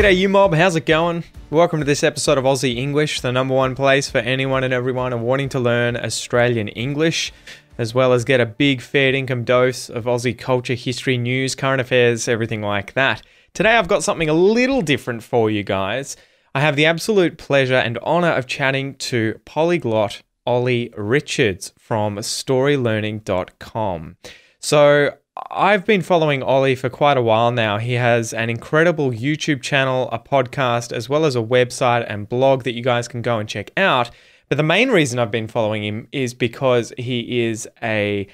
G'day you mob, how's it going? Welcome to this episode of Aussie English, the #1 place for anyone and everyone wanting to learn Australian English, as well as get a big fair income dose of Aussie culture, history, news, current affairs, everything like that. Today I've got something a little different for you guys. I have the absolute pleasure and honor of chatting to polyglot Olly Richards from storylearning.com. So I've been following Olly for quite a while now. He has an incredible YouTube channel, a podcast, as well as a website and blog that you guys can go and check out. But the main reason I've been following him is because he is an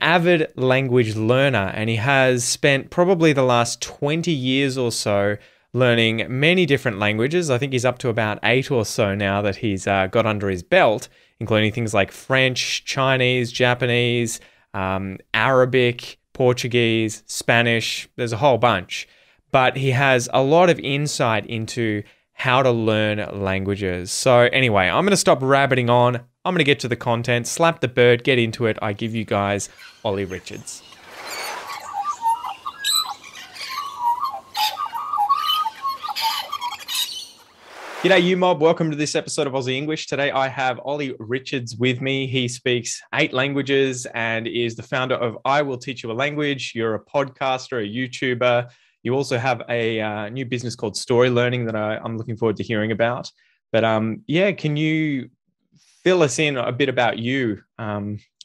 avid language learner, and he has spent probably the last 20 years or so learning many different languages. I think he's up to about 8 or so now that he's got under his belt, including things like French, Chinese, Japanese, Arabic, Portuguese, Spanish, there's a whole bunch. But he has a lot of insight into how to learn languages. So anyway, I'm gonna stop rabbiting on. I'm gonna get to the content, slap the bird, get into it. I give you guys Olly Richards. G'day you mob, welcome to this episode of Aussie English. Today I have Olly Richards with me. He speaks 8 languages and is the founder of I Will Teach You a Language. You're a podcaster, a YouTuber. You also have a new business called Story Learning that I'm looking forward to hearing about. But yeah, can you fill us in a bit about you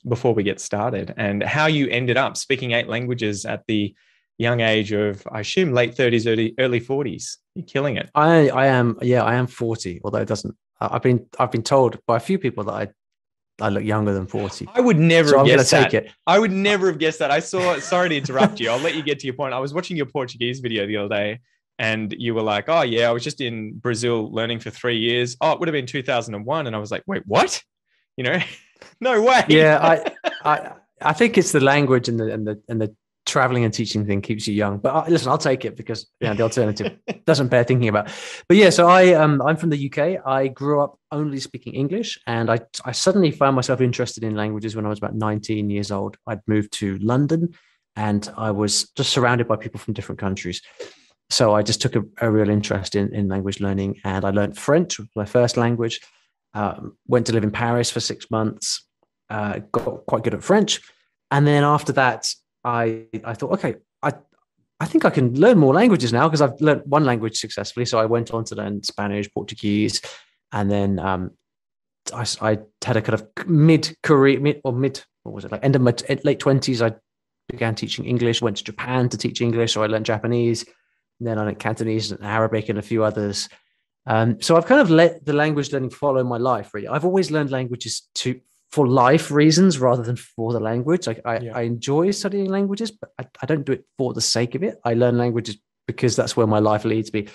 before we get started and how you ended up speaking 8 languages at the young age of, I assume, late 30s, early 40s. You're killing it. I am. Yeah, I am 40, although it doesn't. I've been told by a few people that I look younger than 40. I would never have guessed that. I would never have guessed that. I saw, sorry to interrupt you. I'll let you get to your point. I was watching your Portuguese video the other day and you were like, oh yeah, I was just in Brazil learning for 3 years. Oh, it would have been 2001. And I was like, wait, what? You know, no way. Yeah. I think it's the language and the traveling and teaching thing keeps you young, but listen, I'll take it because the alternative doesn't bear thinking about. But yeah, so I'm from the UK. I grew up only speaking English, and I suddenly found myself interested in languages when I was about 19 years old. I'd moved to London, and I was just surrounded by people from different countries. So I just took a real interest in language learning, and I learned French, which was my first language. Went to live in Paris for 6 months. Got quite good at French, and then after that, I thought, okay, I think I can learn more languages now because I've learned one language successfully. So I went on to learn Spanish, Portuguese, and then I had a kind of late 20s, I began teaching English, went to Japan to teach English. So I learned Japanese, and then I learned Cantonese and Arabic and a few others. So I've kind of let the language learning follow my life, really. I've always learned languages for life reasons rather than for the language. I enjoy studying languages, but I don't do it for the sake of it. I learn languages because that's where my life leads me.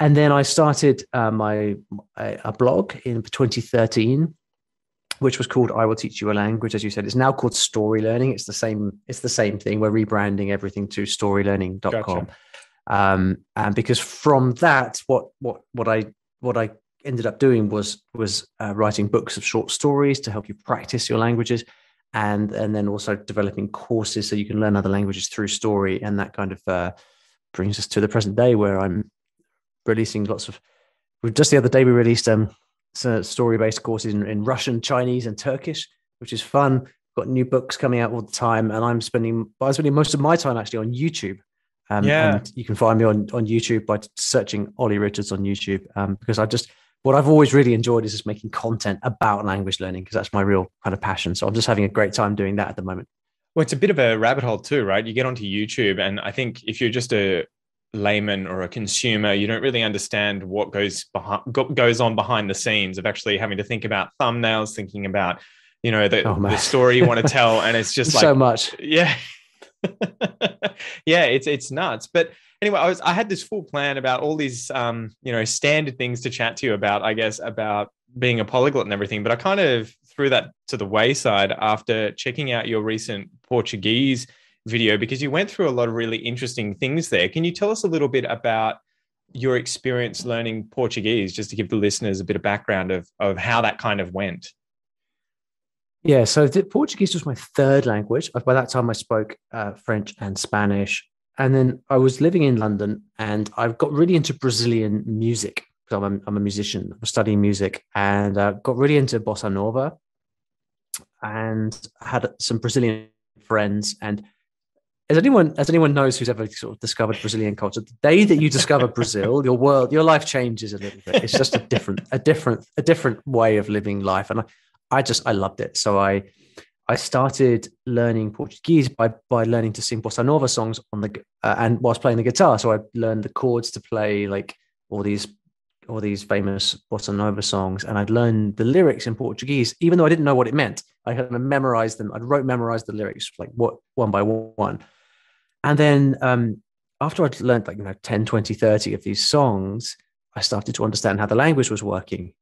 And then I started a blog in 2013, which was called I Will Teach You a Language. As you said, it's now called Story Learning. It's the same thing. We're rebranding everything to storylearning.com. Gotcha. And because from that, what I ended up doing was writing books of short stories to help you practice your languages, and then also developing courses so you can learn other languages through story. And that kind of brings us to the present day, where I'm releasing lots of. Just the other day we released story-based courses in Russian, Chinese, and Turkish, which is fun. Got new books coming out all the time, and I'm spending most of my time actually on YouTube. And you can find me on YouTube by searching Olly Richards on YouTube, because I just. What I've always really enjoyed is just making content about language learning, because that's my real kind of passion. So I'm just having a great time doing that at the moment. Well, it's a bit of a rabbit hole too, right? You get onto YouTube, and I think if you're just a layman or a consumer, you don't really understand what goes on behind the scenes of actually having to think about thumbnails, thinking about, the story you want to tell. And it's just like so much. Yeah. Yeah, it's nuts. But anyway, I had this full plan about all these, standard things to chat to you about, I guess, about being a polyglot and everything. But I kind of threw that to the wayside after checking out your recent Portuguese video, because you went through a lot of really interesting things there. Can you tell us a little bit about your experience learning Portuguese, just to give the listeners a bit of background of how that kind of went? Yeah, so Portuguese was my third language. By that time, I spoke French and Spanish And then I was living in London and I got really into Brazilian music because I'm a musician. I was studying music and got really into Bossa Nova and had some Brazilian friends. And as anyone knows who's ever sort of discovered Brazilian culture, the day that you discover Brazil, your world, your life changes a little bit. It's just a different way of living life. And I loved it. So I started learning Portuguese by learning to sing Bossa Nova songs on the and whilst playing the guitar. So I learned the chords to play like all these famous Bossa Nova songs, and I'd learned the lyrics in Portuguese, even though I didn't know what it meant. I had memorized them. Memorized the lyrics like what one by one, and then after I'd learned 10, 20, 30 of these songs, I started to understand how the language was working.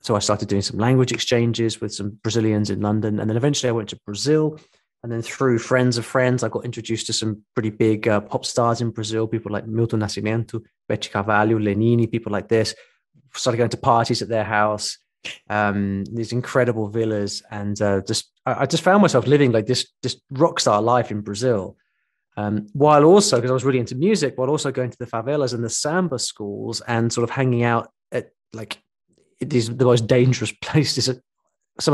So I started doing some language exchanges with some Brazilians in London. And then eventually I went to Brazil. And then through friends of friends, I got introduced to some pretty big pop stars in Brazil, people like Milton Nascimento, Beti Cavalho, Lenini, people like this. Started going to parties at their house, these incredible villas. And I just found myself living like this rock star life in Brazil. While also, because I was really into music, while also going to the favelas and the samba schools and sort of hanging out at some of the most dangerous places on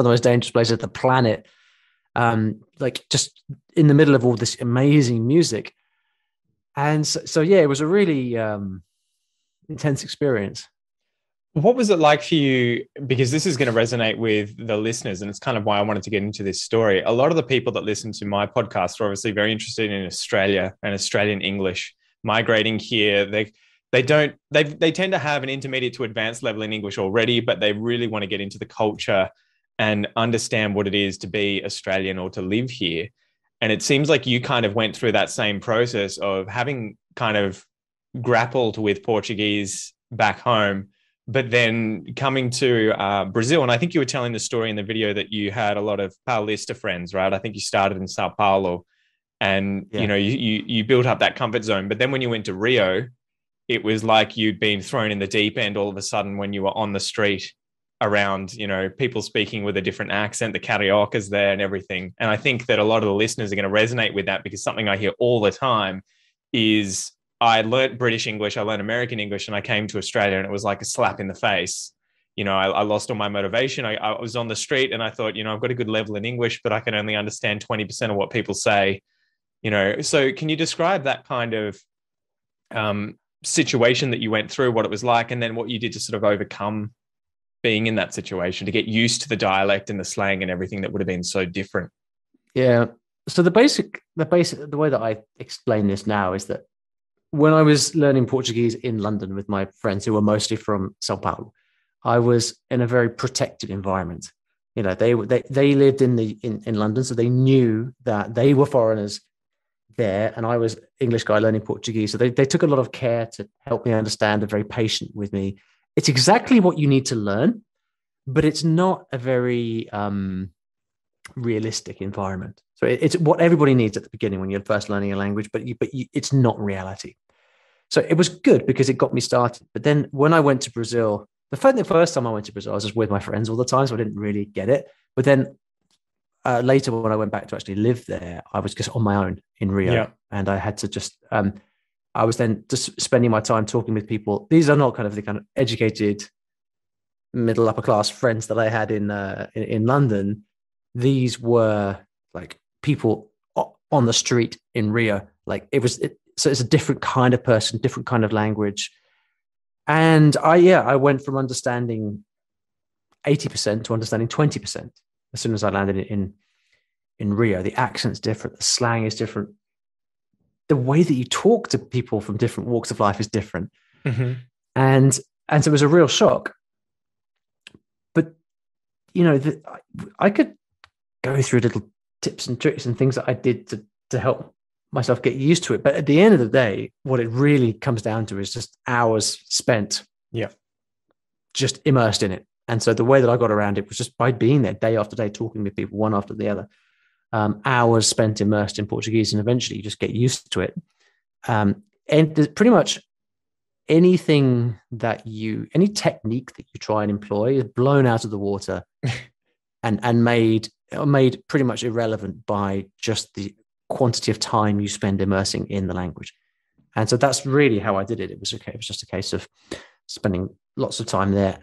the planet, just in the middle of all this amazing music. And so it was a really intense experience. What was it like for you? Because this is going to resonate with the listeners, and it's kind of why I wanted to get into this story. A lot of the people that listen to my podcast are obviously very interested in Australia and Australian English, migrating here. They tend to have an intermediate to advanced level in English already, but they really want to get into the culture and understand what it is to be Australian or to live here. And it seems like you kind of went through that same process of having kind of grappled with Portuguese back home, but then coming to Brazil. And I think you were telling the story in the video that you had a lot of Paulista friends, right? I think you started in São Paulo and, you built up that comfort zone. But then when you went to Rio, it was like you'd been thrown in the deep end all of a sudden when you were on the street around, people speaking with a different accent, the cariocas there and everything. And I think that a lot of the listeners are going to resonate with that, because something I hear all the time is I learnt British English, I learnt American English, and I came to Australia and it was like a slap in the face. I lost all my motivation. I was on the street and I thought, I've got a good level in English, but I can only understand 20% of what people say, So can you describe that kind of situation that you went through, what it was like, and then what you did to sort of overcome being in that situation, to get used to the dialect and the slang and everything that would have been so different? Yeah. So the way that I explain this now is that when I was learning Portuguese in London with my friends who were mostly from São Paulo, I was in a very protected environment. They lived in London, so they knew that they were foreigners there, and I was English guy learning Portuguese. So they took a lot of care to help me understand. They're very patient with me. It's exactly what you need to learn, but it's not a very realistic environment. So it's what everybody needs at the beginning when you're first learning a language, but it's not reality. So it was good because it got me started. But then when I went to Brazil, the first time I went to Brazil, I was just with my friends all the time, so I didn't really get it. But then later, when I went back to actually live there, I was just on my own in Rio. Yeah. And I had to just, I was then just spending my time talking with people. These are not the kind of educated middle upper class friends that I had in London. These were like people on the street in Rio. So it's a different kind of person, different kind of language. And I went from understanding 80% to understanding 20%. As soon as I landed in Rio. The accent's different, the slang is different, the way that you talk to people from different walks of life is different. Mm-hmm. And so it was a real shock. But I could go through little tips and tricks and things that I did to help myself get used to it. But at the end of the day, what it really comes down to is just hours spent, just immersed in it. And so the way that I got around it was just by being there day after day, talking with people one after the other, hours spent immersed in Portuguese. And eventually you just get used to it. And pretty much anything that any technique that you try and employ is blown out of the water and made pretty much irrelevant by just the quantity of time you spend immersing in the language. And so that's really how I did it. It was okay. It was just a case of spending lots of time there,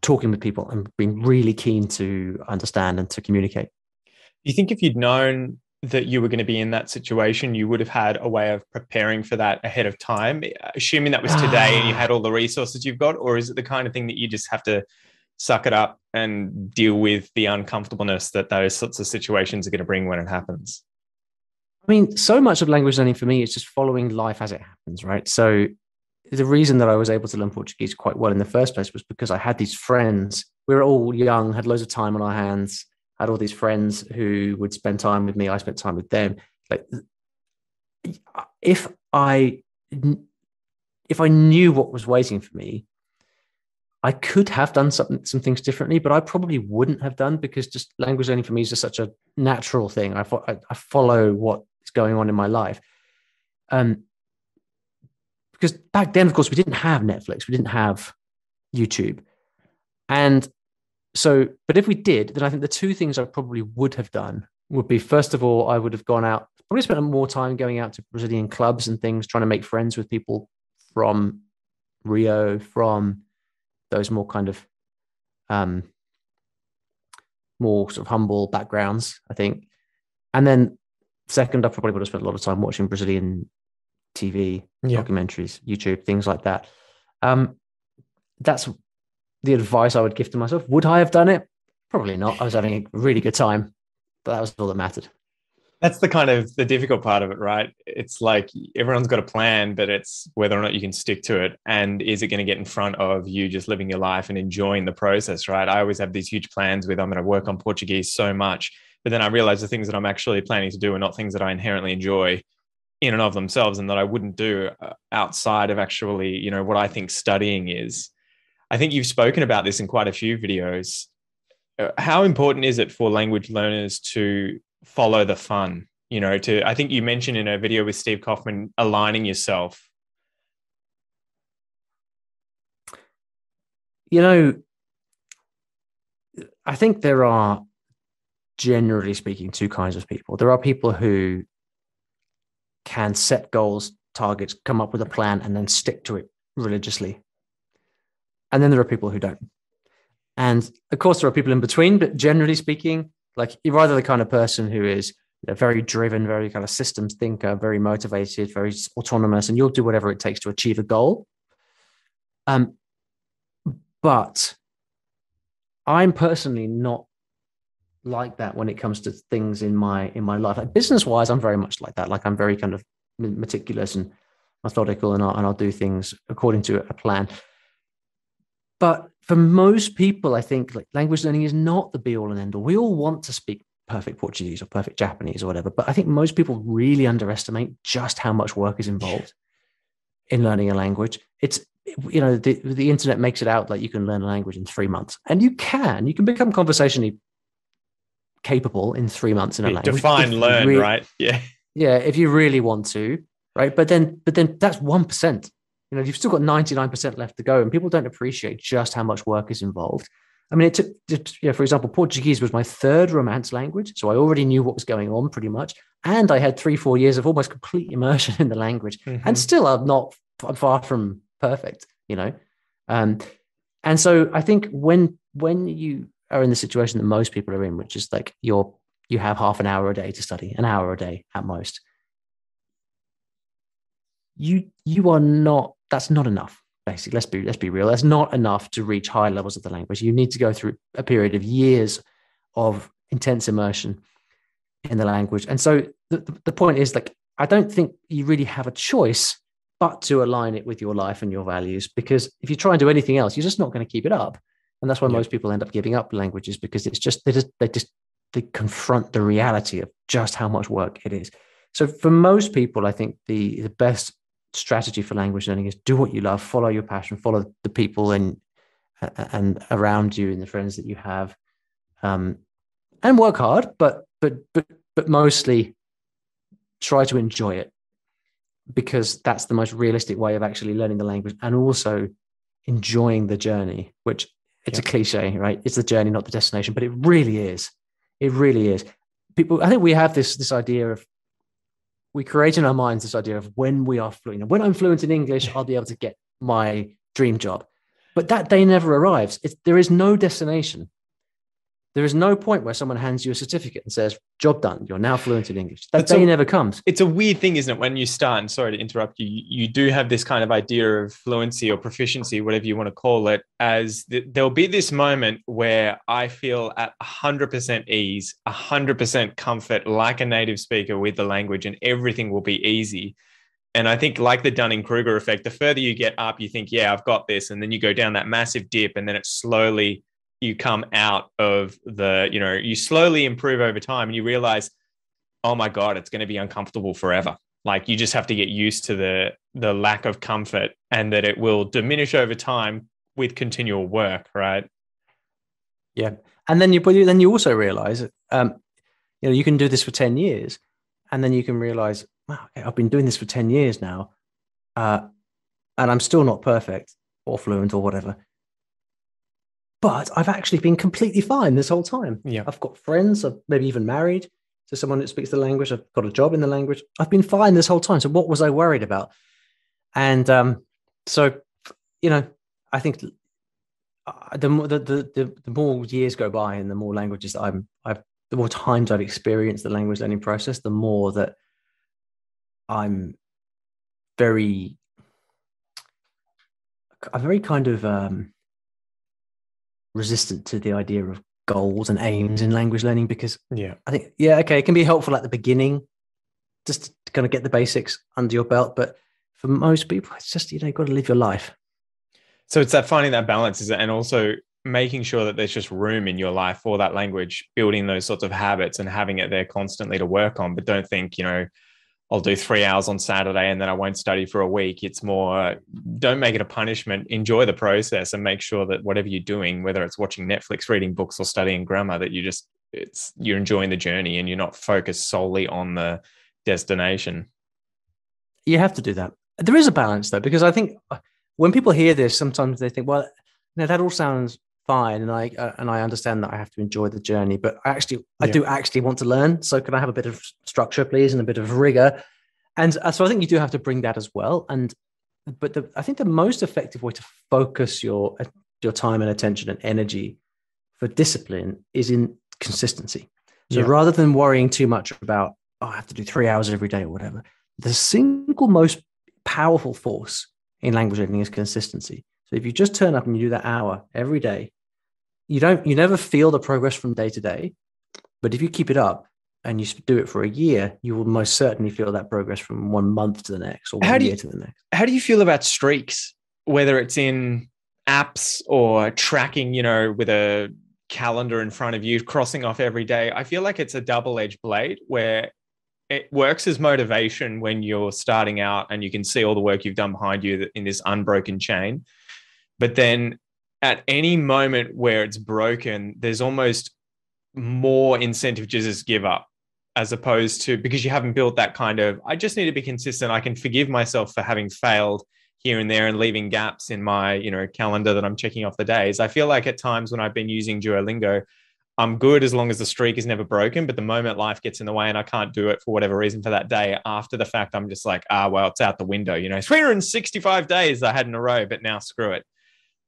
talking with people and being really keen to understand and to communicate. Do you think if you'd known that you were going to be in that situation, you would have had a way of preparing for that ahead of time, assuming that was today and you had all the resources you've got? Or is it the kind of thing that you just have to suck it up and deal with the uncomfortableness that those sorts of situations are going to bring when it happens? I mean, so much of language learning for me is just following life as it happens, right? So the reason that I was able to learn Portuguese quite well in the first place was because I had these friends. We were all young, had loads of time on our hands, had all these friends who would spend time with me. I spent time with them. Like, if I knew what was waiting for me, I could have done some things differently, but I probably wouldn't have done, because just language learning for me is just such a natural thing. I follow what is going on in my life. Because back then, of course, we didn't have Netflix, we didn't have YouTube. And so, but if we did, then I think the two things I probably would have done would be, first of all, I would have gone out, probably spent more time going out to Brazilian clubs and things, trying to make friends with people from Rio, from those more kind of more sort of humble backgrounds, I think. And then second, I probably would have spent a lot of time watching Brazilian TV, documentaries, YouTube, things like that. That's the advice I would give to myself. Would I have done it? Probably not. I was having a really good time, but that was all that mattered. That's the kind of the difficult part of it, right? It's like everyone's got a plan, but it's whether or not you can stick to it. And is it going to get in front of you just living your life and enjoying the process, right? I always have these huge plans with, I'm going to work on Portuguese so much, but then I realize the things that I'm actually planning to do are not things that I inherently enjoy in and of themselves, and that I wouldn't do outside of actually, you know, what I think studying is. I think you've spoken about this in quite a few videos. How important is it for language learners to follow the fun, you know, I think you mentioned in a video with Steve Kaufman, aligning yourself. You know, I think there are, generally speaking, two kinds of people. There are people who can set goals, targets, come up with a plan and then stick to it religiously. And then there are people who don't. And of course there are people in between, but generally speaking, like, you're either the kind of person who is very driven, very kind of systems thinker, very motivated, very autonomous, and you'll do whatever it takes to achieve a goal. But I'm personally not like that when it comes to things in my life. Like, business-wise, I'm very much like that. Like, I'm very kind of meticulous and methodical, and I'll do things according to a plan. But for most people, I think, like, language learning is not the be-all and end-all. We all want to speak perfect Portuguese or perfect Japanese or whatever, but I think most people really underestimate just how much work is involved in learning a language. It's, you know, the internet makes it out like you can learn a language in 3 months, and you can become conversationally capable in 3 months in a language. Define learn, right? Yeah. Yeah, if you really want to, right? But then that's 1%. You know, you've still got 99% left to go, and people don't appreciate just how much work is involved. I mean, it took, for example, Portuguese was my third Romance language. So I already knew what was going on pretty much. And I had 3-4 years of almost complete immersion in the language. Mm-hmm. And still I'm far from perfect, you know? And so I think when you are in the situation that most people are in, which is like you have half an hour a day to study, an hour a day at most, you are not, that's not enough, basically. Let's be real. That's not enough to reach high levels of the language. You need to go through a period of years of intense immersion in the language. And so the point is, like, I don't think you really have a choice but to align it with your life and your values, because if you try and do anything else, you're just not going to keep it up. And that's why most people end up giving up languages, because it's just, they confront the reality of just how much work it is. So for most people, I think the best strategy for language learning is do what you love, follow your passion, follow the people and around you and the friends that you have, and work hard, but mostly try to enjoy it, because that's the most realistic way of actually learning the language and also enjoying the journey, which it's a cliche, right? It's the journey, not the destination, but it really is. People, I think we have this idea of, we create in our minds this idea of when we are fluent. And when I'm fluent in English, I'll be able to get my dream job. But that day never arrives. There is no destination. There is no point where someone hands you a certificate and says, job done, you're now fluent in English. That day never comes. It's a weird thing, isn't it? When you start, and sorry to interrupt you, you do have this kind of idea of fluency or proficiency, whatever you want to call it, as there'll be this moment where I feel at 100% ease, 100% comfort, like a native speaker with the language, and everything will be easy. And I think, like the Dunning-Kruger effect, the further you get up, you think, yeah, I've got this. And then you go down that massive dip, and then it slowly... you come out of the, you know, you slowly improve over time, and you realize, oh my God, it's going to be uncomfortable forever. Like, you just have to get used to the lack of comfort, and that it will diminish over time with continual work, right? Yeah. And then you also realize, you know, you can do this for 10 years, and then you can realize, wow, I've been doing this for 10 years now. And I'm still not perfect or fluent or whatever. But I've actually been completely fine this whole time. Yeah. I've got friends, I've maybe even married to someone that speaks the language. I've got a job in the language. I've been fine this whole time. So what was I worried about? And so, you know, I think the more years go by, and the more languages that the more times I've experienced the language learning process, the more that I'm very kind of... resistant to the idea of goals and aims in language learning, because I think, it can be helpful at the beginning just to kind of get the basics under your belt. But for most people, it's just, you know, you've got to live your life. So it's that finding that balance, is it? And also making sure that there's just room in your life for that language, building those sorts of habits and having it there constantly to work on. But don't think, you know, I'll do 3 hours on Saturday and then I won't study for a week. It's more, don't make it a punishment. Enjoy the process and make sure that whatever you're doing, whether it's watching Netflix, reading books, or studying grammar, that you're enjoying the journey and you're not focused solely on the destination. You have to do that. There is a balance, though, because I think when people hear this, sometimes they think, well, no, that all sounds fine. And I understand that I have to enjoy the journey, but I do actually want to learn. So can I have a bit of structure, please, and a bit of rigor? And so I think you do have to bring that as well. But I think the most effective way to focus your time and attention and energy for discipline is in consistency. So rather than worrying too much about, oh, I have to do 3 hours every day or whatever, the single most powerful force in language learning is consistency. So if you just turn up and you do that hour every day, you never feel the progress from day to day, but if you keep it up and you do it for a year, you will most certainly feel that progress from 1 month to the next, or one year to the next. How do you feel about streaks, whether it's in apps or tracking, you know, with a calendar in front of you, crossing off every day? I feel like it's a double-edged blade where it works as motivation when you're starting out and you can see all the work you've done behind you in this unbroken chain. But then at any moment where it's broken, there's almost more incentive to just give up, as opposed to, because you haven't built that kind of, I just need to be consistent. I can forgive myself for having failed here and there and leaving gaps in my, you know, calendar that I'm checking off the days. I feel like at times when I've been using Duolingo, I'm good as long as the streak is never broken. But the moment life gets in the way and I can't do it for whatever reason for that day, after the fact, I'm just like, well, it's out the window. You know, 365 days I had in a row, but now screw it.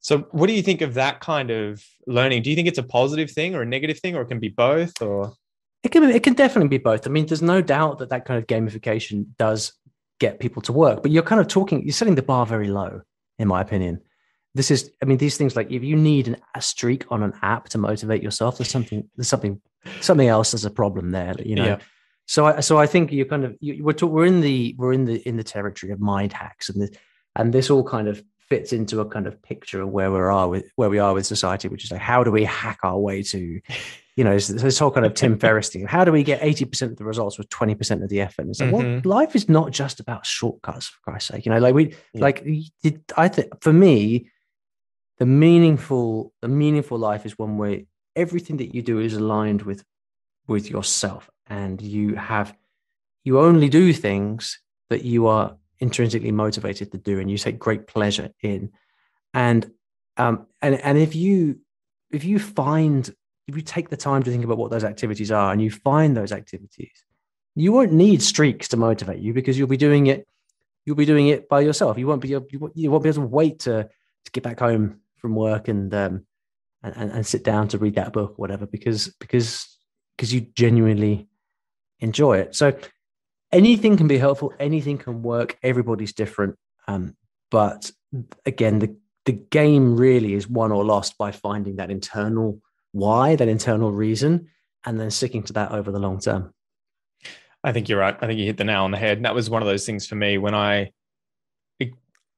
So what do you think of that kind of learning? Do you think it's a positive thing or a negative thing, or it can be both? Or it can definitely be both. I mean, there's no doubt that kind of gamification does get people to work, but you're setting the bar very low, in my opinion. These things, like if you need a streak on an app to motivate yourself, there's something else as a problem there, you know? Yeah. So I think we're in the territory of mind hacks, and this all kind of fits into a kind of picture of where we are with society, which is like, how do we hack our way to, you know, this whole kind of Tim Ferriss thing. How do we get 80% of the results with 20% of the effort? And it's like, well, life is not just about shortcuts, for Christ's sake. You know, like I think for me, the meaningful life is one where everything that you do is aligned with yourself, and you only do things that you are intrinsically motivated to do and you take great pleasure in. And if you take the time to think about what those activities are, and you find those activities You won't need streaks to motivate you because you'll be doing it by yourself. You won't be able to wait to get back home from work and sit down to read that book or whatever, because you genuinely enjoy it. So anything can be helpful. Anything can work. Everybody's different. But again, the game really is won or lost by finding that internal why, that internal reason, and then sticking to that over the long term. I think you're right. I think you hit the nail on the head. And that was one of those things for me when I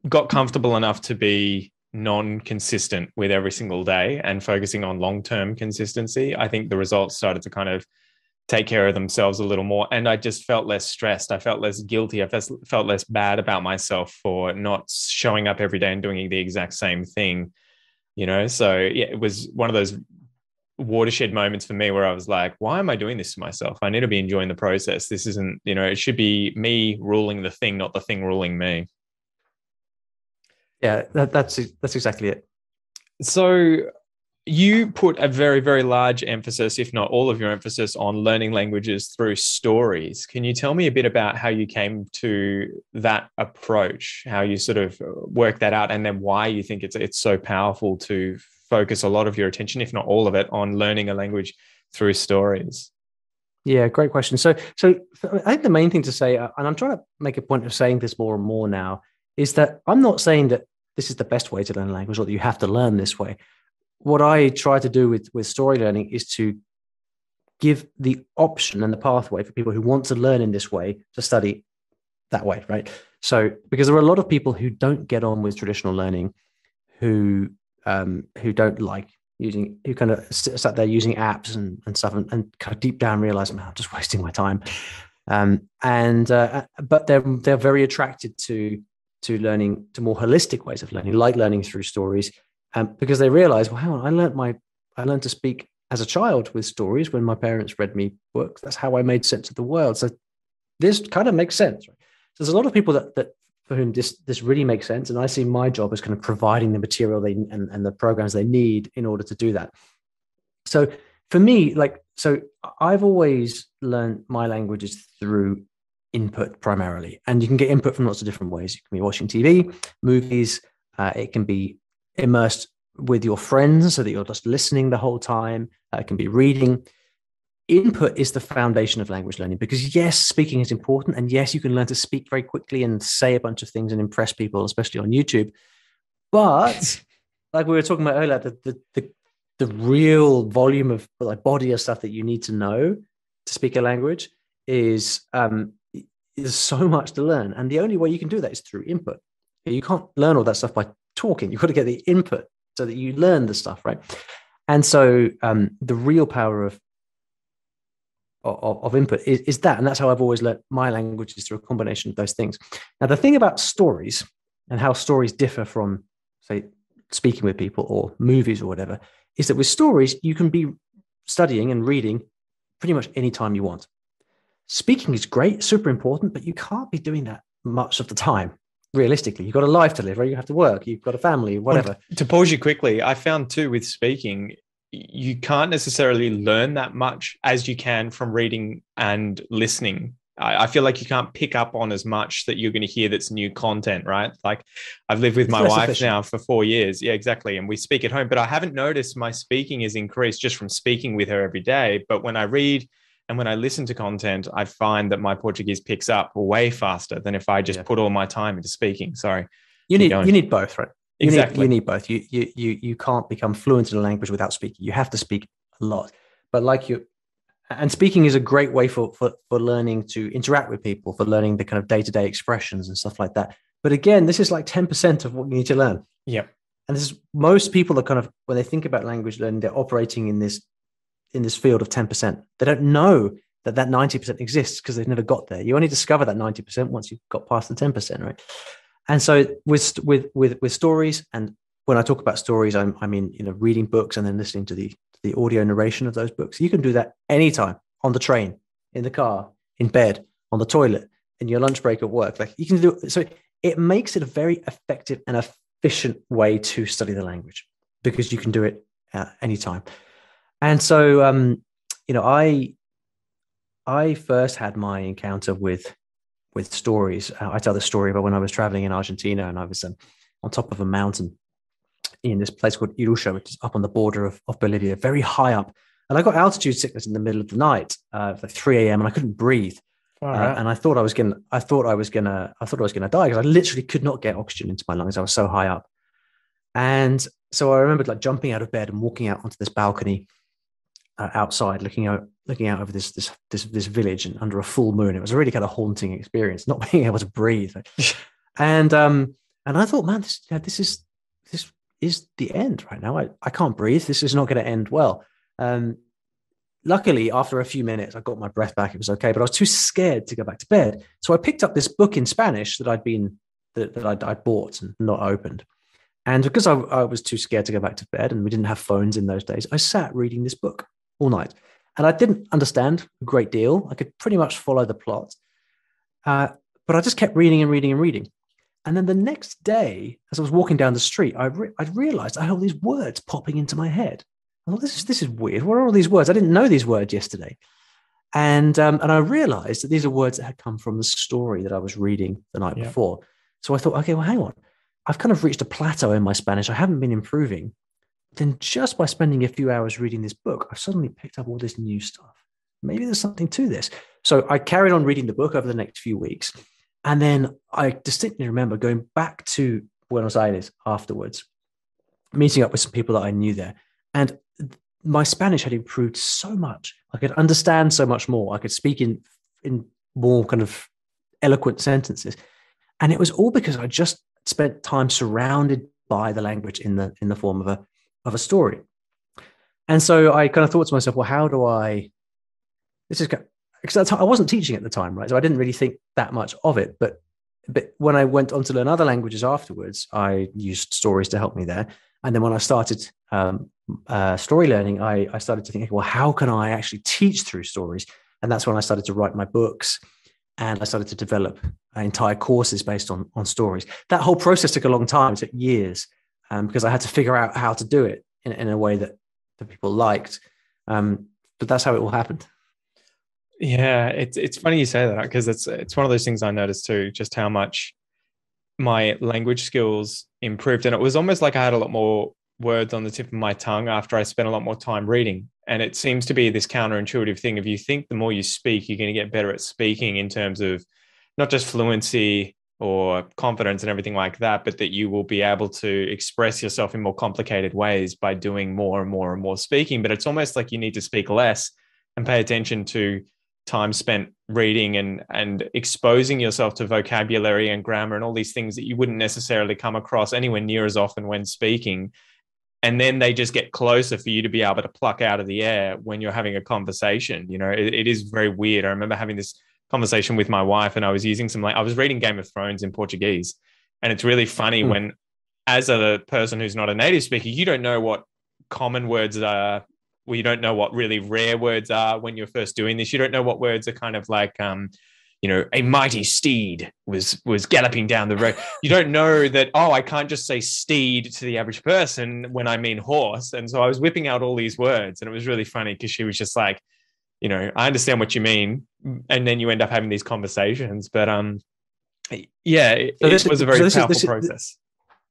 got comfortable enough to be non-consistent with every single day and focusing on long-term consistency. I think the results started to kind of take care of themselves a little more. And I just felt less stressed. I felt less guilty. I felt less bad about myself for not showing up every day and doing the exact same thing, you know? So yeah, it was one of those watershed moments for me where I was like, why am I doing this to myself? I need to be enjoying the process. This isn't, you know, it should be me ruling the thing, not the thing ruling me. Yeah, that's exactly it. So you put a very, very large emphasis, if not all of your emphasis, on learning languages through stories. Can you tell me a bit about how you came to that approach, how you sort of work that out, and then why you think it's so powerful to focus a lot of your attention, if not all of it, on learning a language through stories? Yeah, great question. So I think the main thing to say, and I'm trying to make a point of saying this more and more now, is that I'm not saying that this is the best way to learn a language or that you have to learn this way. What I try to do with story learning is to give the option and the pathway for people who want to learn in this way to study that way, right? So, because there are a lot of people who don't get on with traditional learning, who don't like using, who kind of sat there using apps and stuff and kind of deep down realize, man, I'm just wasting my time. But they're very attracted to learning, to more holistic ways of learning, like learning through stories, because they realize, well, hang on, I learned to speak as a child with stories when my parents read me books. That's how I made sense of the world. So this kind of makes sense. Right? So there's a lot of people that for whom this really makes sense. And I see my job as kind of providing the material and the programs they need in order to do that. So for me, I've always learned my languages through input primarily. And you can get input from lots of different ways. You can be watching TV, movies. It can be immersed with your friends so that you're just listening the whole time. It can be reading. Input is the foundation of language learning because, yes, speaking is important. And yes, you can learn to speak very quickly and say a bunch of things and impress people, especially on YouTube. But like we were talking about earlier, the real volume of like body of stuff that you need to know to speak a language is there's so much to learn. And the only way you can do that is through input. You can't learn all that stuff by talking. You've got to get the input so that you learn the stuff, right? And so the real power of input is that. And that's how I've always learned my language, is through a combination of those things. Now, the thing about stories and how stories differ from, say, speaking with people or movies or whatever, is that with stories, you can be studying and reading pretty much any time you want. Speaking is great, super important, but you can't be doing that much of the time. Realistically, you've got a life to live, right? You have to work, you've got a family, whatever. Well, to pause you quickly, I found too with speaking, you can't necessarily learn that much as you can from reading and listening. I feel like you can't pick up on as much that you're going to hear that's new content, right? Like I've lived with my wife now for 4 years. Yeah, exactly. And we speak at home, but I haven't noticed my speaking is increased just from speaking with her every day. But when I read and when I listen to content, I find that my Portuguese picks up way faster than if I just put all my time into speaking. Sorry. You need both, right? Exactly. You need both. You can't become fluent in a language without speaking. You have to speak a lot. But and speaking is a great way for learning to interact with people, for learning the kind of day-to-day expressions and stuff like that. But again, this is like 10% of what you need to learn. Yeah. And this is, most people are kind of, when they think about language learning, they're operating in this field of 10%. They don't know that 90% exists because they've never got there. You only discover that 90% once you've got past the 10%, right? And so with stories, and when I talk about stories, I mean, you know, reading books and then listening to the audio narration of those books. You can do that anytime, on the train, in the car, in bed, on the toilet, in your lunch break at work. Like you can do it. So it makes it a very effective and efficient way to study the language because you can do it anytime. And so, you know, I I first had my encounter with stories. I tell the story about when I was traveling in Argentina, and I was on top of a mountain in this place called Irusha, which is up on the border of Bolivia, very high up. And I got altitude sickness in the middle of the night, like 3 a.m., and I couldn't breathe. Right. And I thought I was gonna die, because I literally could not get oxygen into my lungs. I was so high up. And so I remembered like jumping out of bed and walking out onto this balcony outside, looking out over this village, and under a full moon. It was a really kind of haunting experience, not being able to breathe. And I thought, man, this is the end right now. I can't breathe. This is not going to end well. Luckily, after a few minutes, I got my breath back. It was okay, but I was too scared to go back to bed. So I picked up this book in Spanish that I'd bought and not opened. And because I was too scared to go back to bed, and we didn't have phones in those days, I sat reading this book all night. And I didn't understand a great deal. I could pretty much follow the plot. But I just kept reading and reading and reading. And then the next day, as I was walking down the street, I realized I had all these words popping into my head. I thought, this is weird. What are all these words? I didn't know these words yesterday. And I realized that these are words that had come from the story that I was reading the night before. So I thought, okay, well, hang on. I've kind of reached a plateau in my Spanish. I haven't been improving. Then just by spending a few hours reading this book, I've suddenly picked up all this new stuff. Maybe there's something to this. So I carried on reading the book over the next few weeks. And then I distinctly remember going back to Buenos Aires afterwards, meeting up with some people that I knew there. And my Spanish had improved so much. I could understand so much more. I could speak in more kind of eloquent sentences. And it was all because I just spent time surrounded by the language in the form of a story. And so I kind of thought to myself, well, how do I, this is, because I wasn't teaching at the time, right? So I didn't really think that much of it. But when I went on to learn other languages afterwards, I used stories to help me there. And then when I started story learning, I started to think, well, how can I actually teach through stories? And that's when I started to write my books, and I started to develop entire courses based on stories. That whole process took a long time. It took years, because I had to figure out how to do it in a way that people liked. But that's how it all happened. Yeah, it's funny you say that, because it's one of those things I noticed too, just how much my language skills improved. And it was almost like I had a lot more words on the tip of my tongue after I spent a lot more time reading. And it seems to be this counterintuitive thing. If you think the more you speak, you're going to get better at speaking in terms of not just fluency or confidence and everything like that, but that you will be able to express yourself in more complicated ways by doing more and more and more speaking. But it's almost like you need to speak less and pay attention to time spent reading and exposing yourself to vocabulary and grammar and all these things that you wouldn't necessarily come across anywhere near as often when speaking. And then they just get closer for you to be able to pluck out of the air when you're having a conversation. You know, it is very weird. I remember having this conversation with my wife, and I was using some, like, I was reading Game of Thrones in Portuguese. And it's really funny when, as a person who's not a native speaker, you don't know what common words are. Well, you don't know what really rare words are when you're first doing this. You don't know what words are kind of like, you know, a mighty steed was galloping down the road. You don't know that, oh, I can't just say steed to the average person when I mean horse. And so I was whipping out all these words, and it was really funny because she was just like, you know, I understand what you mean. And then you end up having these conversations. But yeah, it was a very powerful process.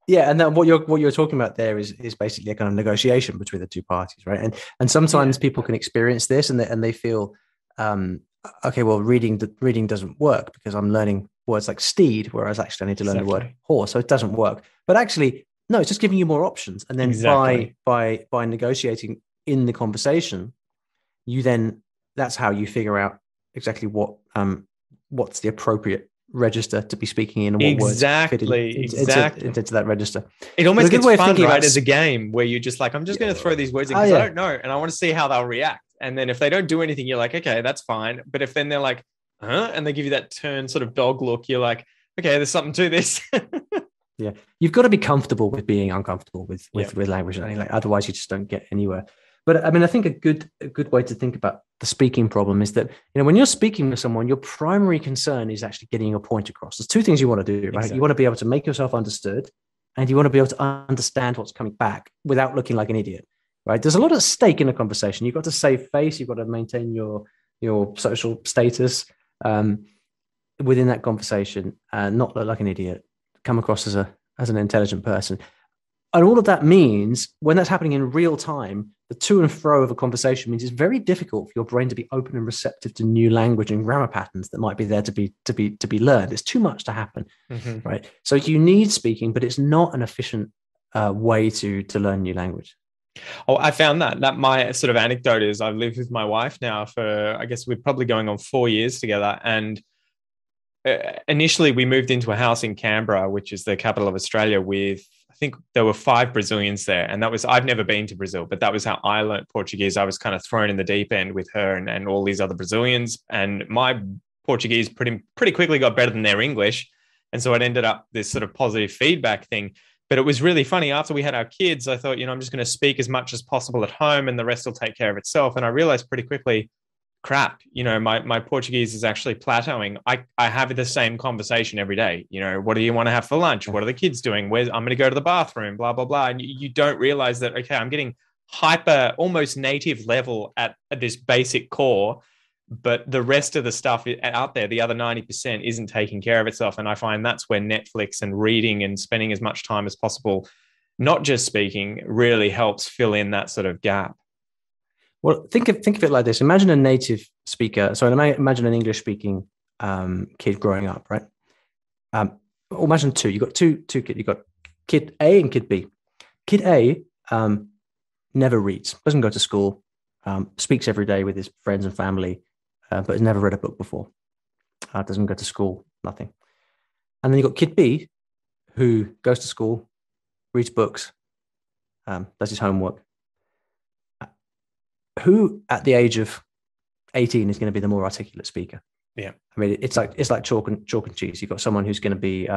Yeah, and then what you're talking about there is basically a kind of negotiation between the two parties, right? And sometimes people can experience this, and they feel, okay, well, reading doesn't work because I'm learning words like steed, whereas actually I need to learn the word horse, so it doesn't work. But actually, no, it's just giving you more options, and then by negotiating in the conversation, that's how you figure out exactly what's the appropriate register to be speaking in, and what words fit into that register. It almost gets fun, right, as a game where you're just like, I'm just going to throw these words in because I don't know, and I want to see how they'll react. And then if they don't do anything, you're like, okay, that's fine. But if then they're like, huh? And they give you that turn sort of dog look, you're like, okay, there's something to this. Yeah. You've got to be comfortable with being uncomfortable with language. Like, otherwise you just don't get anywhere. But I mean, I think a good way to think about the speaking problem is that, you know, when you're speaking with someone, your primary concern is actually getting your point across. There's two things you want to do, right? Exactly. You want to be able to make yourself understood, and you want to be able to understand what's coming back without looking like an idiot, right? There's a lot at stake in a conversation. You've got to save face. You've got to maintain your your social status within that conversation, and not look like an idiot, come across as an intelligent person. And all of that means when that's happening in real time, the to and fro of a conversation means it's very difficult for your brain to be open and receptive to new language and grammar patterns that might be there to be learned. It's too much to happen, mm-hmm. right? So you need speaking, but it's not an efficient way to learn new language. Oh, I found that my sort of anecdote is I've lived with my wife now for, I guess we're probably going on 4 years together. And initially we moved into a house in Canberra, which is the capital of Australia, with, I think there were 5 Brazilians there. And that was, I've never been to Brazil, but that was how I learnt Portuguese. I was kind of thrown in the deep end with her and all these other Brazilians. And my Portuguese pretty quickly got better than their English. And so it ended up this sort of positive feedback thing. But it was really funny. After we had our kids, I thought, I'm just going to speak as much as possible at home and the rest will take care of itself. And I realized pretty quickly, crap, my Portuguese is actually plateauing. I have the same conversation every day. What do you want to have for lunch? What are the kids doing? I'm going to go to the bathroom, blah, blah, blah. And you don't realize that, okay, I'm getting hyper, almost native level at this basic core, but the rest of the stuff out there, the other 90% isn't taking care of itself. And I find that's where Netflix and reading and spending as much time as possible, not just speaking, really helps fill in that sort of gap. Well, think of it like this. Imagine a native speaker. So imagine an English speaking kid growing up, right? Imagine two, you've got two kids. You've got kid A and kid B. Kid A never reads, doesn't go to school, speaks every day with his friends and family, but has never read a book before, doesn't go to school, nothing. And then you've got kid B, who goes to school, reads books, does his homework. Who at the age of 18 is going to be the more articulate speaker? Yeah, I mean, it's like chalk and cheese. You've got someone who's going to be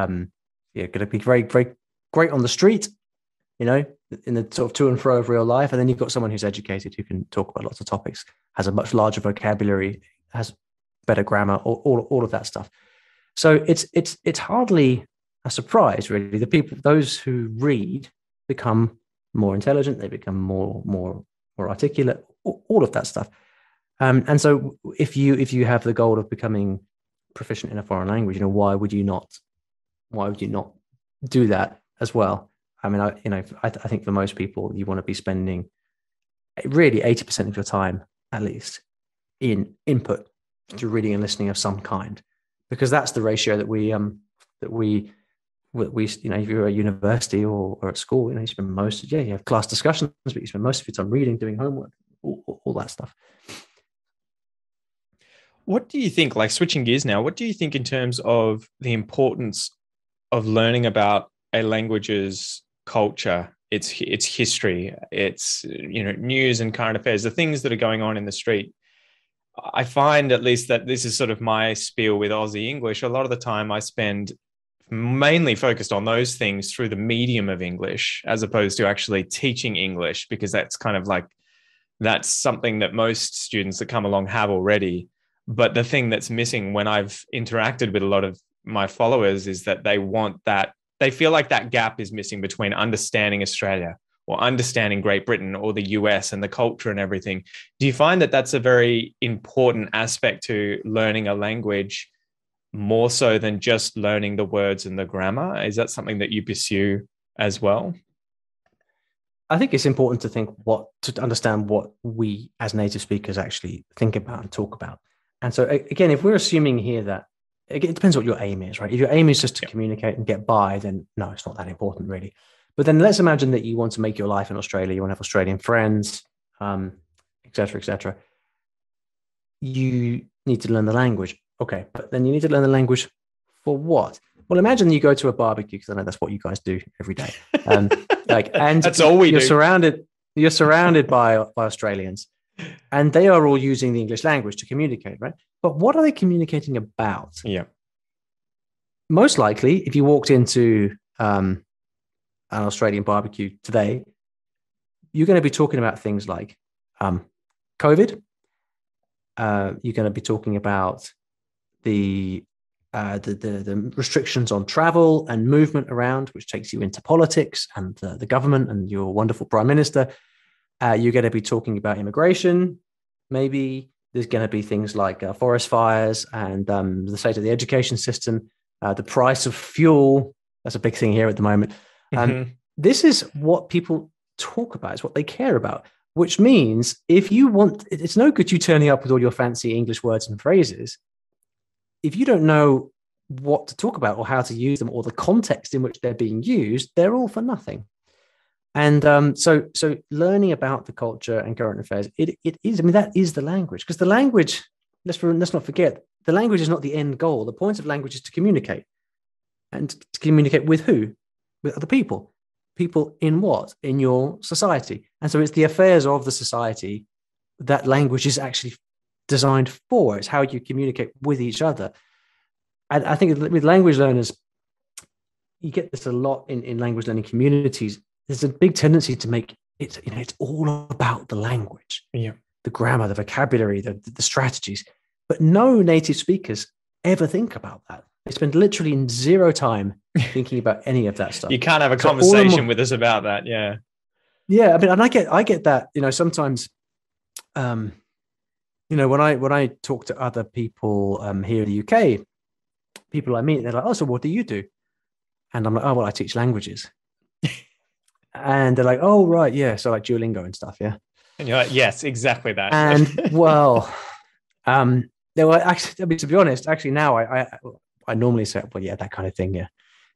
very, very great on the street, in the sort of to and fro of real life, and then you've got someone who's educated, who can talk about lots of topics, has a much larger vocabulary, has better grammar, all of that stuff. So it's hardly a surprise, really. The people, those who read, become more intelligent. They become more articulate. All of that stuff. And so if you have the goal of becoming proficient in a foreign language, why would you not do that as well? I mean, I think for most people, you want to be spending really 80% of your time, at least, in input through reading and listening of some kind, because that's the ratio that we if you're at university or at school, you spend most, you have class discussions, but you spend most of your time reading, doing homework, all that stuff. What do you think, like switching gears now, what do you think in terms of the importance of learning about a language's culture, its history, its, news and current affairs, the things that are going on in the street? I find, at least, that this is sort of my spiel with Aussie English. A lot of the time I spend mainly focused on those things through the medium of English, as opposed to actually teaching English, because that's kind of like, that's something that most students that come along have already. But the thing that's missing when I've interacted with a lot of my followers is that they want that. They feel like that gap is missing between understanding Australia or understanding Great Britain or the US and the culture and everything. Do you find that that's a very important aspect to learning a language, more so than just learning the words and the grammar? Is that something that you pursue as well? I think it's important to understand what we as native speakers actually think about and talk about. And so again, if we're assuming here that, it depends what your aim is, right? If your aim is just to communicate and get by, then no, it's not that important really. But then let's imagine that you want to make your life in Australia, you want to have Australian friends, et cetera, et cetera. You need to learn the language. Okay, but then you need to learn the language for what? Well, imagine you go to a barbecue, because I know that's what you guys do every day. And that's all we do. You're surrounded by Australians, and they are all using the English language to communicate, right? But what are they communicating about? Yeah. Most likely, if you walked into an Australian barbecue today, you're going to be talking about things like COVID. You're going to be talking about the restrictions on travel and movement around, which takes you into politics and the government and your wonderful prime minister. You're going to be talking about immigration, maybe There's going to be things like forest fires and the state of the education system, the price of fuel. That's a big thing here at the moment. This is what people talk about. It's what they care about, which means if you want, it's no good you turning up with all your fancy English words and phrases. If you don't know what to talk about or how to use them or the context in which they're being used, they're all for nothing. And so learning about the culture and current affairs, it is, I mean, that is the language, because the language, let's not forget, the language is not the end goal. The point of language is to communicate, and to communicate with who? With other people. People in what? In your society. And so it's the affairs of the society that language is actually designed for. It's how you communicate with each other. And I think with language learners, you get this a lot in language learning communities. There's a big tendency to make it, you know, it's all about the language, the grammar, the vocabulary, the strategies, but no native speakers ever think about that. They spend literally zero time thinking about any of that stuff. You can't have a conversation with us about that. Yeah. I mean, and I get that, you know, sometimes, you know, when I talk to other people here in the UK, people I meet, they're like, "Oh, so what do you do?" And I'm like, "Oh, well, I teach languages." And they're like, "Oh, right, yeah. So like Duolingo and stuff, yeah." And you're like, "Yes, exactly that." And well, they were actually, I mean, to be honest, actually now I normally say, "Well, yeah, that kind of thing, yeah,"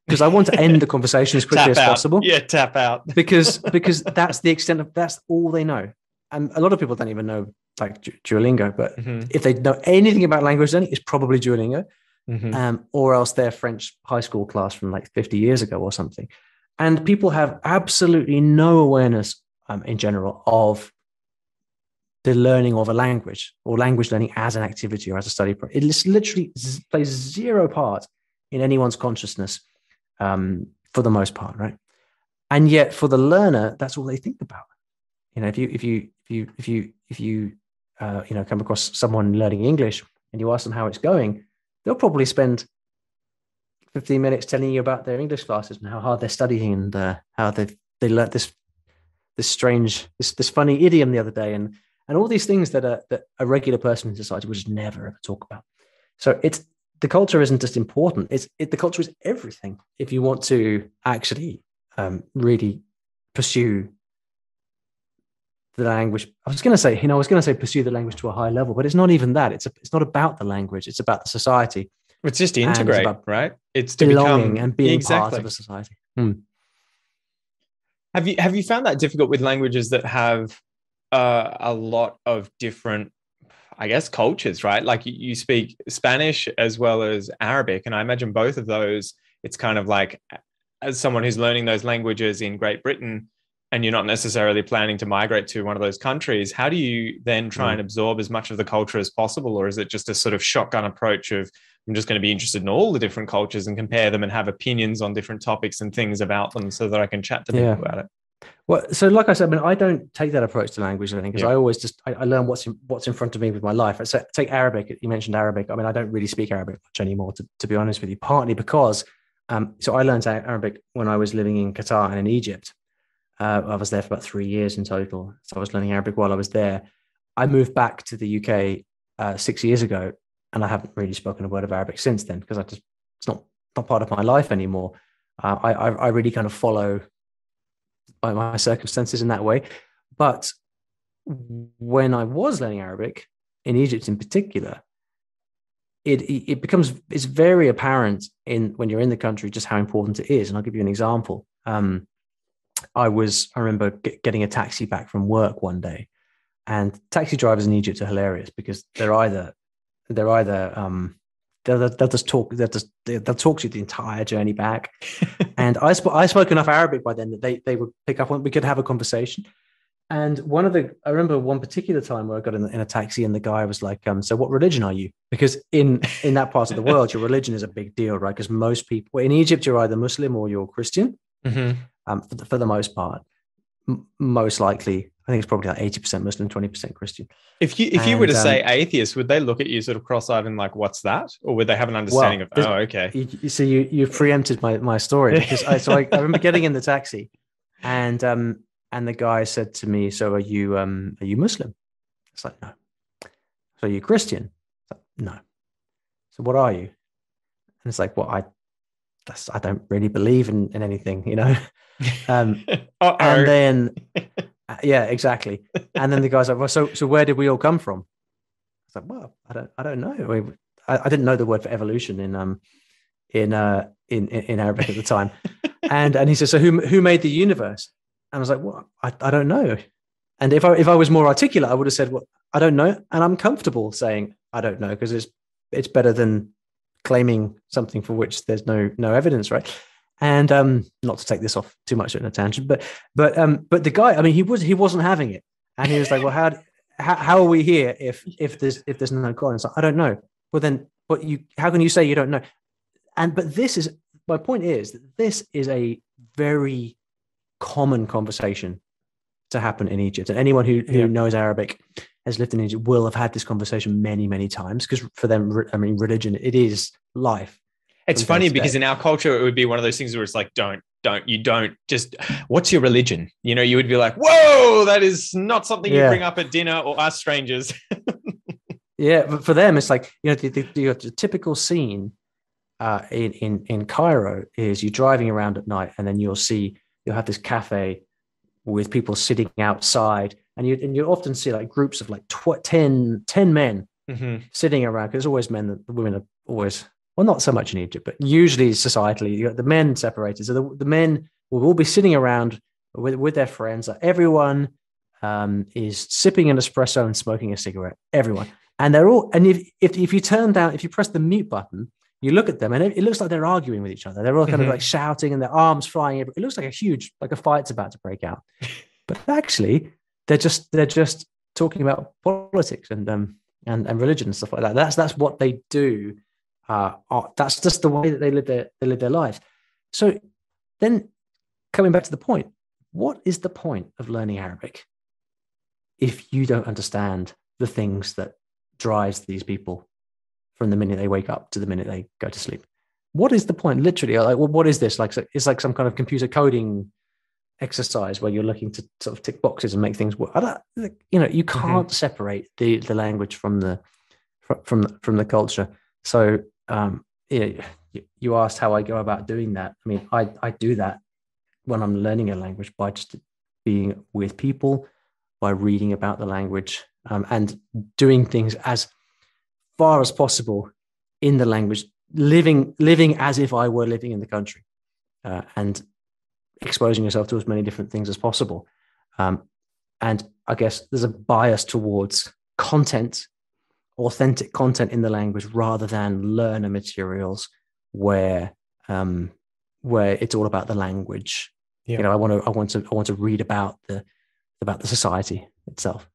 because I want to end the conversation as quickly as possible. Yeah, tap out. because that's the extent of, that's all they know, and a lot of people don't even know like Duolingo. But if they know anything about language learning, it's probably Duolingo, or else their French high school class from like 50 years ago or something. And people have absolutely no awareness in general of the learning of a language or language learning as an activity or as a study. It literally plays zero part in anyone's consciousness for the most part, right? And yet for the learner, that's all they think about. You know, if you you know, come across someone learning English and you ask them how it's going, they'll probably spend 15 minutes telling you about their English classes and how hard they're studying and how they learnt this strange, this funny idiom the other day and all these things that a regular person in society would just never ever talk about. So it's, the culture isn't just important. The culture is everything if you want to actually really pursue the language. I was going to say pursue the language to a high level, but it's not even that. It's not about the language. It's about the society. It's just to integrate, right? It's to belonging and being part of a society. Have you found that difficult with languages that have a lot of different, I guess, cultures, right? Like you speak Spanish as well as Arabic, and I imagine both of those, it's kind of like, as someone who's learning those languages in Great Britain, and you're not necessarily planning to migrate to one of those countries, how do you then try and absorb as much of the culture as possible? Or is it just a sort of shotgun approach of, I'm just going to be interested in all the different cultures and compare them and have opinions on different topics and things about them so that I can chat to people about it? Well, so like I said, I mean, I don't take that approach to language learning because I always just, I learn what's in front of me with my life. So take Arabic. You mentioned Arabic. I mean, I don't really speak Arabic much anymore, to be honest with you, partly because, so I learned Arabic when I was living in Qatar and in Egypt. I was there for about 3 years in total. So I was learning Arabic while I was there. I moved back to the UK 6 years ago, and I haven't really spoken a word of Arabic since then because it's not part of my life anymore. I really kind of follow by my circumstances in that way. But when I was learning Arabic in Egypt in particular, it's very apparent when you're in the country just how important it is. And I'll give you an example. I remember getting a taxi back from work one day, and taxi drivers in Egypt are hilarious because they'll talk to you the entire journey back. And I spoke enough Arabic by then that they would pick up on, we could have a conversation. And I remember one particular time where I got in a taxi and the guy was like, "So what religion are you?" Because in that part of the world, your religion is a big deal, right? Because most people in Egypt, you're either Muslim or you're Christian. For the most part, most likely, I think it's probably like 80% Muslim, 20% Christian. If you were to say atheist, would they look at you sort of cross-eyed and like, "What's that?" Or would they have an understanding of, "Oh, okay." You've preempted my story because I remember getting in the taxi, and the guy said to me, "So are you Muslim?" It's like, "No." So you're Christian? Like, no. So what are you? And it's like, well, I don't really believe in anything, you know? And then, yeah, exactly. And then the guy's like, well, so where did we all come from? It's like, well, I don't know. I didn't know the word for evolution in Arabic at the time. And he says, so who made the universe? And I was like, well, I don't know. And if I was more articulate, I would have said, well, I don't know. And I'm comfortable saying I don't know, because it's better than claiming something for which there's no evidence, right? And not to take this off too much at a tangent, but the guy, I mean, he wasn't having it, and he was like, well, how are we here if there's no God? And it's like, I don't know. Well, then, how can you say you don't know? But this is my point, is that this is a very common conversation to happen in Egypt, and anyone who knows Arabic, has lived in Egypt, will have had this conversation many, many times, because for them, I mean, religion, it is life. It's funny because in our culture, it would be one of those things where it's like, don't, what's your religion? You know, you would be like, whoa, that is not something you bring up at dinner or ask strangers. Yeah. But for them, it's like, you know, the typical scene in Cairo is you're driving around at night, and then you'll have this cafe with people sitting outside. And you often see like groups of like 10 men sitting around, because it's always men, that the women are always, well, not so much in Egypt, but usually societally, you got the men separated. So the men will all be sitting around with their friends. Like everyone is sipping an espresso and smoking a cigarette, everyone. And they're all, and if you turn down, if you press the mute button, you look at them and it looks like they're arguing with each other. They're all kind of like shouting and their arms flying. It looks like a fight's about to break out. But actually, They're just talking about politics and religion and stuff like that. That's what they do. That's just the way that they live their lives. So then, coming back to the point, what is the point of learning Arabic if you don't understand the things that drives these people from the minute they wake up to the minute they go to sleep? What is the point? Literally, like, well, what is this? Like, it's like some kind of computer coding exercise where you're looking to sort of tick boxes and make things work. You know, you can't separate the language from the culture. So you asked how I go about doing that. I mean, I do that when I'm learning a language by just being with people, by reading about the language, and doing things as far as possible in the language, living as if I were living in the country, and exposing yourself to as many different things as possible. And I guess there's a bias towards content, authentic content in the language, rather than learner materials where it's all about the language. Yeah. You know, I want to read about the society itself.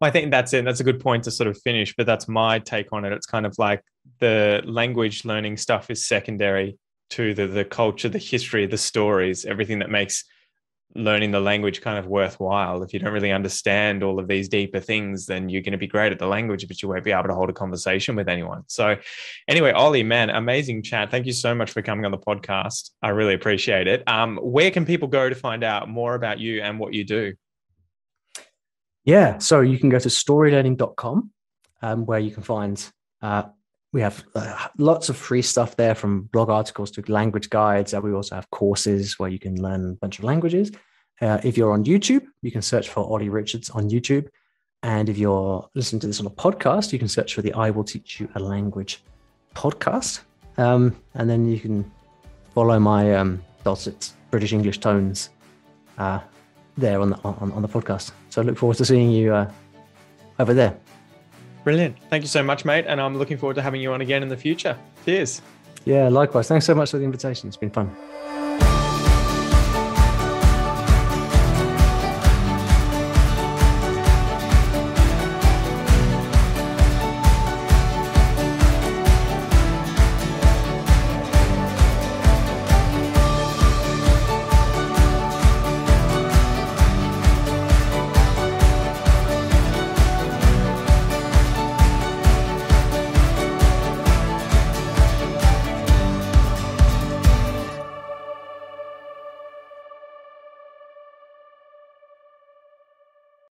Well, I think that's it. That's a good point to sort of finish, but that's my take on it. It's kind of like the language learning stuff is secondary to the culture, the history, the stories, everything that makes learning the language kind of worthwhile. If you don't really understand all of these deeper things, then you're going to be great at the language, but you won't be able to hold a conversation with anyone. So anyway, Olly, man, amazing chat. Thank you so much for coming on the podcast. I really appreciate it. Where can people go to find out more about you and what you do? Yeah, so you can go to storylearning.com, where you can find... we have lots of free stuff there, from blog articles to language guides. We also have courses where you can learn a bunch of languages. If you're on YouTube, you can search for Olly Richards on YouTube. And if you're listening to this on a podcast, you can search for the I Will Teach You a Language podcast. And then you can follow my dulcet British English tones there on the podcast. So I look forward to seeing you over there. Brilliant. Thank you so much, mate. And I'm looking forward to having you on again in the future. Cheers. Yeah, likewise. Thanks so much for the invitation. It's been fun.